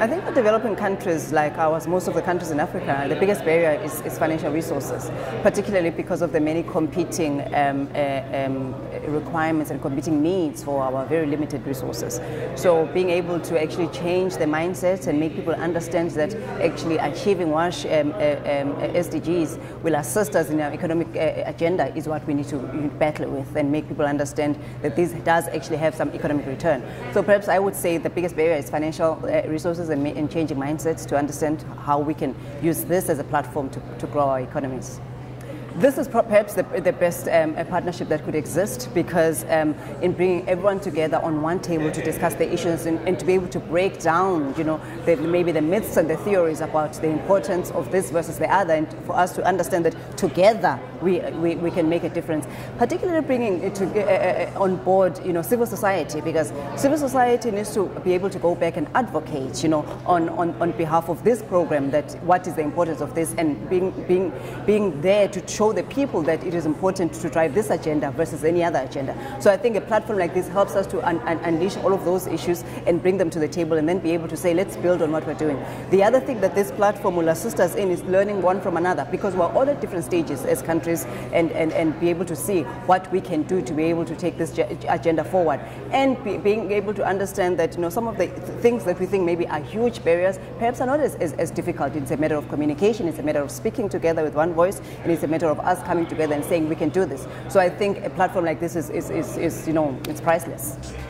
I think for developing countries like ours, most of the countries in Africa, the biggest barrier is financial resources, particularly because of the many competing requirements and competing needs for our very limited resources. So being able to actually change the mindsets and make people understand that actually achieving WASH SDGs will assist us in our economic agenda is what we need to battle with and make people understand that this does actually have some economic return. So perhaps I would say the biggest barrier is financial resources and changing mindsets to understand how we can use this as a platform to grow our economies. This is perhaps the best partnership that could exist, because in bringing everyone together on one table to discuss the issues and to be able to break down, you know, maybe the myths and the theories about the importance of this versus the other, and for us to understand that together we can make a difference. Particularly bringing it to, on board, you know, civil society, because civil society needs to be able to go back and advocate, you know, on behalf of this program, that what is the importance of this, and being there to show the people that it is important to drive this agenda versus any other agenda. So I think a platform like this helps us to unleash all of those issues and bring them to the table, and then be able to say, let's build on what we're doing. The other thing that this platform will assist us in is learning one from another, because we're all at different stages as countries, and be able to see what we can do to be able to take this agenda forward, and being able to understand that, you know, some of the things that we think maybe are huge barriers perhaps are not as difficult. It's a matter of communication, it's a matter of speaking together with one voice, and it's a matter of us coming together and saying we can do this. So I think a platform like this is you know, it's priceless.